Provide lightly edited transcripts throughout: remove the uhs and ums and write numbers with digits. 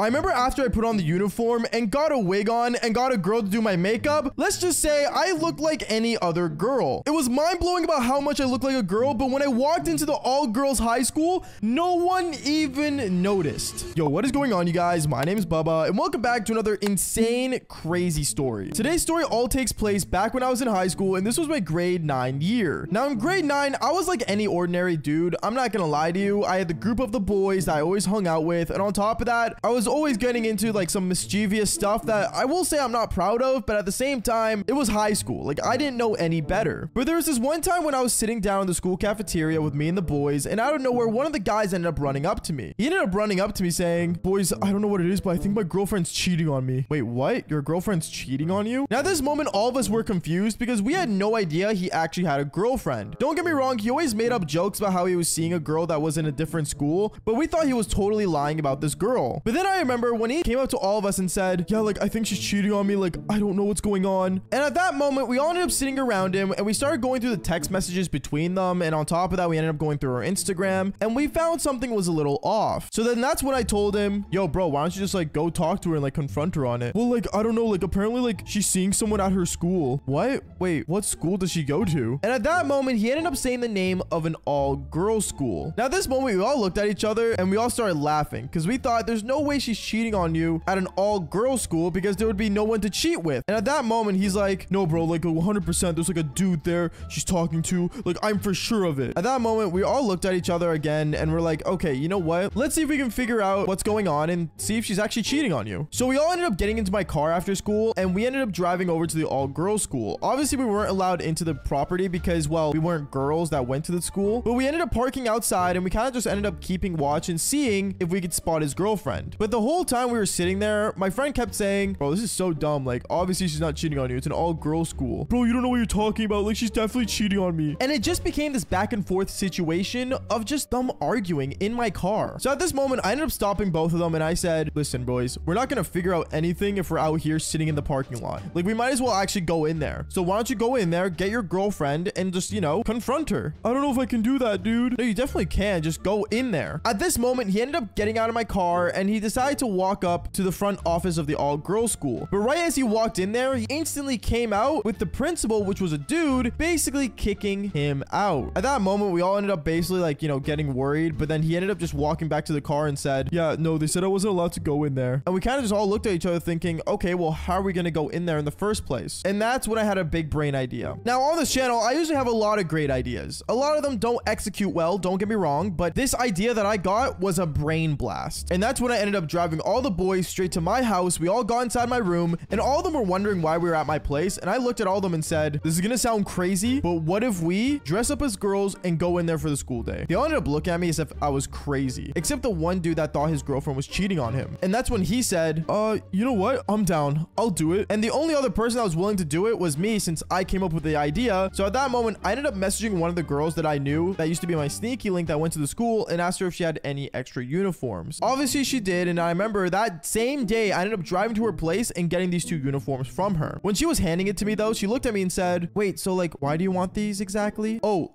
I remember after I put on the uniform and got a wig on and got a girl to do my makeup, let's just say I looked like any other girl. It was mind-blowing about how much I looked like a girl, but when I walked into the all-girls high school, no one even noticed. Yo, what is going on, you guys? My name is Bubba, and welcome back to another insane, crazy story. Today's story all takes place back when I was in high school, and this was my grade 9 year. Now, in grade 9, I was like any ordinary dude. I'm not gonna lie to you. I had the group of the boys that I always hung out with, and on top of that, I was always getting into like some mischievous stuff that I will say I'm not proud of, but at the same time, it was high school. Like, I didn't know any better. But there was this one time when I was sitting down in the school cafeteria with me and the boys, and out of nowhere, one of the guys ended up running up to me. He ended up running up to me saying, "Boys, I don't know what it is, but I think my girlfriend's cheating on me." Wait, what? Your girlfriend's cheating on you? Now, at this moment, all of us were confused because we had no idea he actually had a girlfriend. Don't get me wrong, he always made up jokes about how he was seeing a girl that was in a different school, but we thought he was totally lying about this girl. But then I remember when he came up to all of us and said, "Yeah, like, I think she's cheating on me. Like, I don't know what's going on." And at that moment, we all ended up sitting around him and we started going through the text messages between them. And on top of that, we ended up going through our Instagram and we found something was a little off. So then that's when I told him, "Yo, bro, why don't you just like go talk to her and like confront her on it?" "Well, like, I don't know. Like, apparently like she's seeing someone at her school." "What? Wait, what school does she go to?" And at that moment, he ended up saying the name of an all-girls school. Now, at this moment, we all looked at each other and we all started laughing because we thought there's no way she's cheating on you at an all-girls school because there would be no one to cheat with. And at that moment, he's like, "No, bro, like 100%, there's like a dude there she's talking to. Like, I'm for sure of it." At that moment, we all looked at each other again and we're like, "Okay, you know what? Let's see if we can figure out what's going on and see if she's actually cheating on you." So we all ended up getting into my car after school and we ended up driving over to the all-girls school. Obviously, we weren't allowed into the property because, well, we weren't girls that went to the school, but we ended up parking outside and we kind of just ended up keeping watch and seeing if we could spot his girlfriend. But the whole time we were sitting there, my friend kept saying, "Bro, this is so dumb. Like, obviously she's not cheating on you. It's an all-girls school." "Bro, you don't know what you're talking about. Like, she's definitely cheating on me." And it just became this back and forth situation of just them arguing in my car. So at this moment, I ended up stopping both of them and I said, "Listen, boys, we're not gonna figure out anything if we're out here sitting in the parking lot. Like, we might as well actually go in there. So why don't you go in there, get your girlfriend, and just, you know, confront her." "I don't know if I can do that, dude." "No, you definitely can. Just go in there." At this moment, he ended up getting out of my car and he decided to walk up to the front office of the all-girls school. But right as he walked in there, he instantly came out with the principal, which was a dude, basically kicking him out. At that moment, we all ended up basically like, you know, getting worried. But then he ended up just walking back to the car and said, "Yeah, no, they said I wasn't allowed to go in there." And we kind of just all looked at each other thinking, "Okay, well, how are we going to go in there in the first place?" And that's when I had a big brain idea. Now, on this channel, I usually have a lot of great ideas. A lot of them don't execute well, don't get me wrong, but this idea that I got was a brain blast. And that's when I ended up driving all the boys straight to my house. We all got inside my room and all of them were wondering why we were at my place. And I looked at all of them and said, "This is gonna sound crazy, but what if we dress up as girls and go in there for the school day?" They all ended up looking at me as if I was crazy, except the one dude that thought his girlfriend was cheating on him. And that's when he said, "You know what? I'm down. I'll do it." And the only other person that was willing to do it was me, since I came up with the idea. So at that moment, I ended up messaging one of the girls that I knew that used to be my sneaky link that went to the school and asked her if she had any extra uniforms. Obviously, she did, and I remember that same day I ended up driving to her place and getting these two uniforms from her. When she was handing it to me, though, she looked at me and said, "Wait, so like, why do you want these exactly?" "Oh,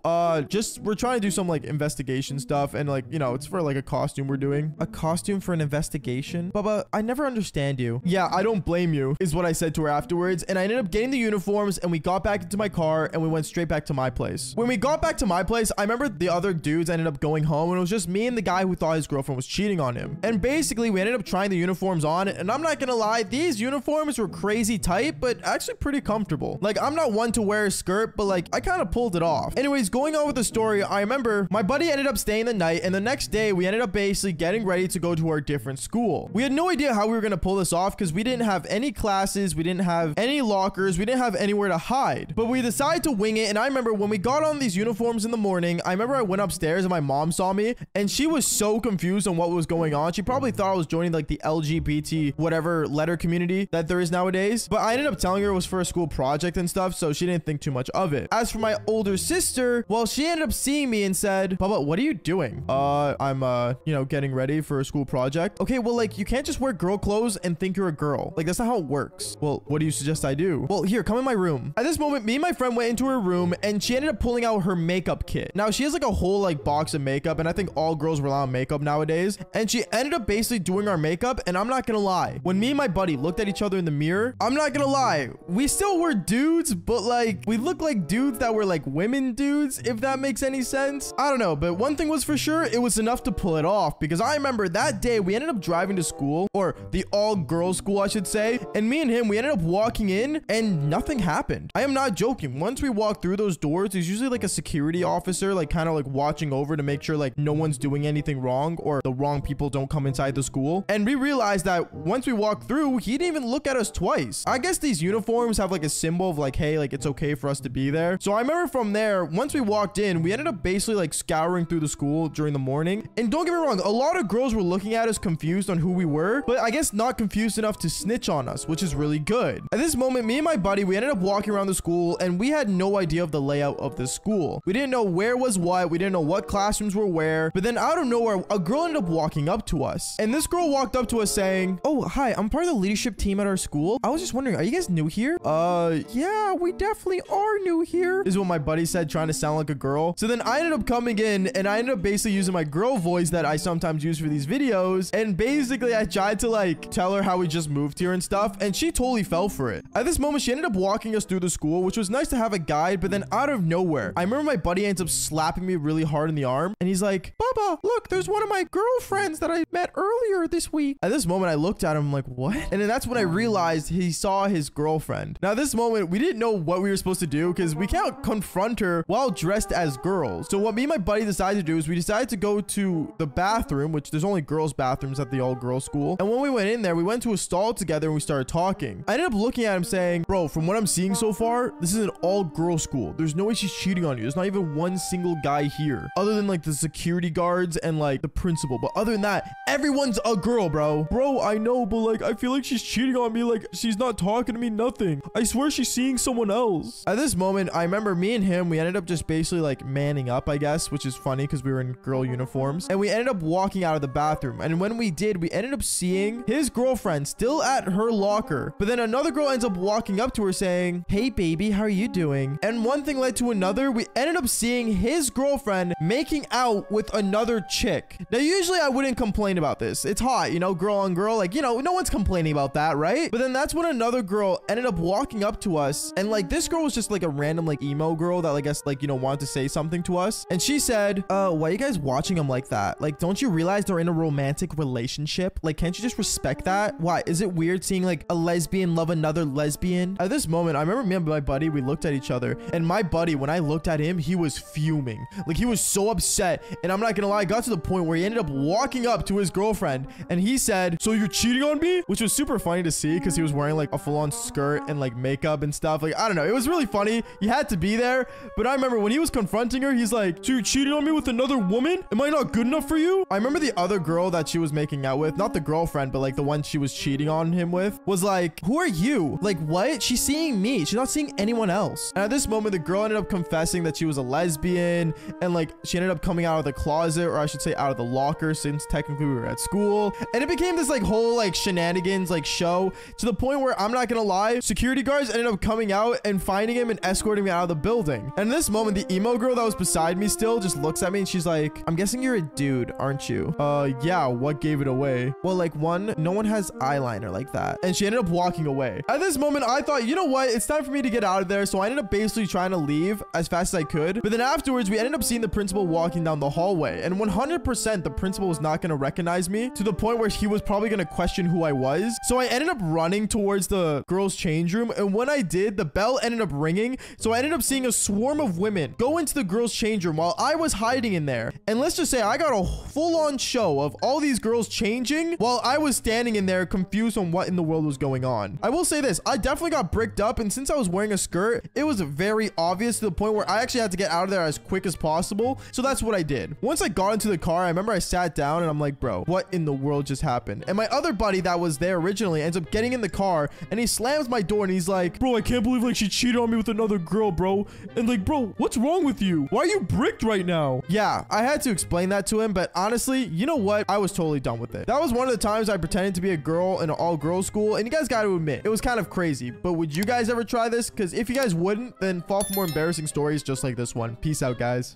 just we're trying to do some like investigation stuff, and like, you know, it's for like a costume we're doing." "A costume for an investigation? Bubba, I never understand you." "Yeah, I don't blame you," is what I said to her afterwards, and I ended up getting the uniforms, and we got back into my car, and we went straight back to my place. When we got back to my place, I remember the other dudes ended up going home, and it was just me and the guy who thought his girlfriend was cheating on him. And basically, we ended up trying the uniforms on, and I'm not gonna lie, these uniforms were crazy tight, but actually pretty comfortable. Like, I'm not one to wear a skirt, but like, I kind of pulled it off. Anyways, going on with the story, I remember my buddy ended up staying the night, and the next day, we ended up basically getting ready to go to our different school. We had no idea how we were gonna pull this off because we didn't have any classes, we didn't have any lockers, we didn't have anywhere to hide. But we decided to wing it, and I remember when we got on these uniforms in the morning, I remember I went upstairs and my mom saw me, and she was so confused on what was going on. She probably thought I was joining like the LGBT whatever letter community that there is nowadays, but I ended up telling her it was for a school project and stuff, so she didn't think too much of it. As for my older sister, well, she ended up seeing me and said, "Bubba, what are you doing?" I'm you know, getting ready for a school project." "Okay, well, like, you can't just wear girl clothes and think you're a girl. Like, that's not how it works." "Well, what do you suggest I do?" "Well, here, come in my room." At this moment, me and my friend went into her room, and she ended up pulling out her makeup kit. Now, she has like a whole like box of makeup, and I think all girls rely on makeup nowadays, and she ended up basically doing our makeup, and I'm not gonna lie, when me and my buddy looked at each other in the mirror, I'm not gonna lie, we still were dudes, but like we looked like dudes that were like women dudes, if that makes any sense. I don't know, but one thing was for sure, it was enough to pull it off, because I remember that day we ended up driving to school, or the all-girls school I should say, and me and him, we ended up walking in and nothing happened. I am not joking. Once we walked through those doors, there's usually like a security officer like kind of like watching over to make sure like no one's doing anything wrong or the wrong people don't come inside the school. And we realized that once we walked through, he didn't even look at us twice. I guess these uniforms have like a symbol of like, hey, like it's okay for us to be there. So I remember from there, once we walked in, we ended up basically like scouring through the school during the morning. And don't get me wrong, a lot of girls were looking at us confused on who we were, but I guess not confused enough to snitch on us, which is really good. At this moment, me and my buddy, we ended up walking around the school and we had no idea of the layout of the school. We didn't know where was what. We didn't know what classrooms were where, but then out of nowhere, a girl ended up walking up to us. And this girl walked up to us saying, oh, hi, I'm part of the leadership team at our school. I was just wondering, are you guys new here? Yeah, we definitely are new here, is what my buddy said, trying to sound like a girl. So then I ended up coming in and I ended up basically using my girl voice that I sometimes use for these videos. And basically I tried to like tell her how we just moved here and stuff. And she totally fell for it. At this moment, she ended up walking us through the school, which was nice to have a guide. But then out of nowhere, I remember my buddy ends up slapping me really hard in the arm. And he's like, Bubba, look, there's one of my girlfriends that I met earlier this week. At this moment, I looked at him, I'm like, what? And then that's when I realized he saw his girlfriend. Now, at this moment, we didn't know what we were supposed to do because we can't confront her while dressed as girls. So what me and my buddy decided to do is we decided to go to the bathroom, which there's only girls' bathrooms at the all-girls school. And when we went in there, we went to a stall together and we started talking. I ended up looking at him saying, bro, from what I'm seeing so far, this is an all-girls school. There's no way she's cheating on you. There's not even one single guy here other than like the security guards and like the principal. But other than that, everyone's a girl, bro. Bro, I know, but like I feel like she's cheating on me. Like she's not talking to me, nothing. I swear she's seeing someone else. At this moment, I remember me and him, we ended up just basically like manning up, I guess, which is funny because we were in girl uniforms. And we ended up walking out of the bathroom. And when we did, we ended up seeing his girlfriend still at her locker. But then another girl ends up walking up to her saying, hey baby, how are you doing? And one thing led to another. We ended up seeing his girlfriend making out with another chick. Now, usually I wouldn't complain about this. It's hot, you know, girl on girl. Like, you know, no one's complaining about that, right? But then that's when another girl ended up walking up to us. And like, this girl was just like a random like emo girl that I guess like, you know, wanted to say something to us. And she said, why are you guys watching them like that? Like, don't you realize they're in a romantic relationship? Like, can't you just respect that? Why? Is it weird seeing like a lesbian love another lesbian? At this moment, I remember me and my buddy, we looked at each other. And my buddy, when I looked at him, he was fuming. Like, he was so upset. And I'm not gonna lie, it got to the point where he ended up walking up to his girlfriend and he said, so you're cheating on me? Which was super funny to see because he was wearing like a full-on skirt and like makeup and stuff. Like, I don't know, it was really funny. He had to be there. But I remember when he was confronting her, he's like, so you cheated on me with another woman? Am I not good enough for you? I remember the other girl that she was making out with, not the girlfriend, but like the one she was cheating on him with, was like, who are you? Like, what? She's seeing me. She's not seeing anyone else. And at this moment, the girl ended up confessing that she was a lesbian and like she ended up coming out of the closet, or I should say out of the locker, since technically we were at school. And it became this like whole like shenanigans like show, to the point where I'm not gonna lie, security guards ended up coming out and finding him and escorting me out of the building. And at this moment, the emo girl that was beside me still just looks at me and she's like, I'm guessing you're a dude, aren't you? Yeah, what gave it away? Well, like, one, no one has eyeliner like that. And she ended up walking away. At this moment, I thought, you know what, it's time for me to get out of there. So I ended up basically trying to leave as fast as I could. But then afterwards, we ended up seeing the principal walking down the hallway, and 100% the principal was not going to recognize me, to the point where he was probably going to question who I was. So I ended up running towards the girls' change room, and when I did, the bell ended up ringing. So I ended up seeing a swarm of women go into the girls' change room while I was hiding in there. And let's just say I got a full-on show of all these girls changing while I was standing in there confused on what in the world was going on. I will say this, I definitely got bricked up, and since I was wearing a skirt, it was very obvious, to the point where I actually had to get out of there as quick as possible. So that's what I did. Once I got into the car, I remember I sat down and I'm like, bro, what in the world just happened? And my other buddy that was there originally ends up getting in the car and he slams my door and he's like, bro, I can't believe like she cheated on me with another girl, bro. And like, bro, what's wrong with you? Why are you bricked right now? Yeah, I had to explain that to him, but honestly, you know what? I was totally done with it. That was one of the times I pretended to be a girl in an all-girls school, and you guys got to admit, it was kind of crazy. But would you guys ever try this? Because if you guys wouldn't, then fall for more embarrassing stories just like this one. Peace out, guys.